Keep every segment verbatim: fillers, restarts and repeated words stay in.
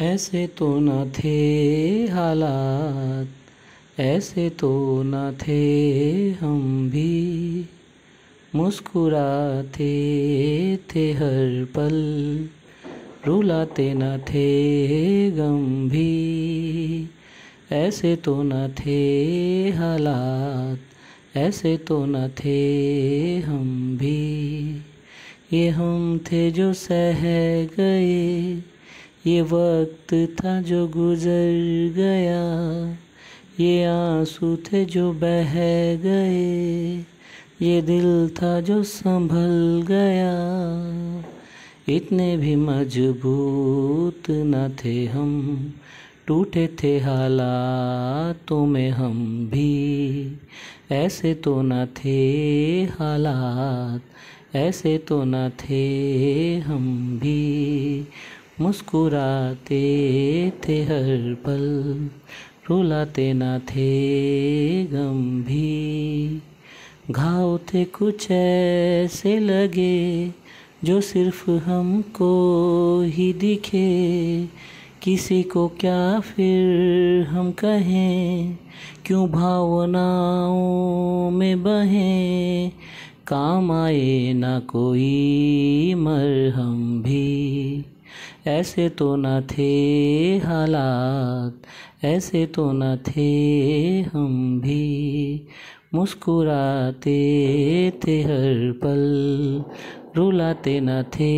ऐसे तो न थे हालात, ऐसे तो न थे हम भी, मुस्कुराते थे हर पल, रुलाते न थे गम भी। ऐसे तो न थे हालात, ऐसे तो न थे हम भी, ये हम थे जो सह गए, ये वक्त था जो गुजर गया, ये आंसू थे जो बह गए, ये दिल था जो संभल गया। इतने भी मजबूत न थे हम, टूटे थे हालातों में हम भी। ऐसे तो न थे हालात, ऐसे तो न थे हम भी, मुस्कुराते थे हर पल, रुलाते न थे गम भी। घाव थे कुछ ऐसे लगे, जो सिर्फ हमको ही दिखे, किसी को क्या फिर हम कहें, क्यों भावनाओं में बहें, काम आए ना कोई मरहम भी। ऐसे तो न थे हालात, ऐसे तो न थे हम भी, मुस्कुराते थे हर पल, रुलाते न थे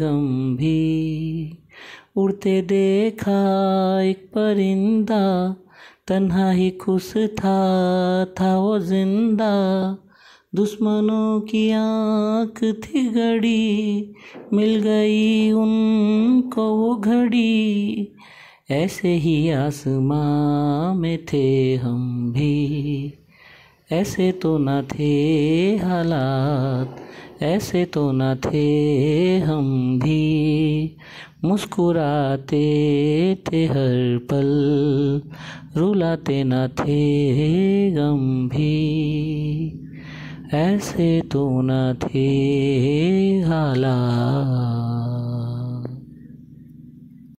गम भी। उड़ते देखा एक परिंदा, तन्हा ही खुश था था वो जिंदा, दुश्मनों की आँख थी गड़ी, मिल गई उनको वो घड़ी। ऐसे ही आसमां में थे हम भी, ऐसे तो न थे हालात, ऐसे तो न थे हम भी, मुस्कुराते थे हर पल, रुलाते न थे गम भी। ऐसे तो न थे हालात।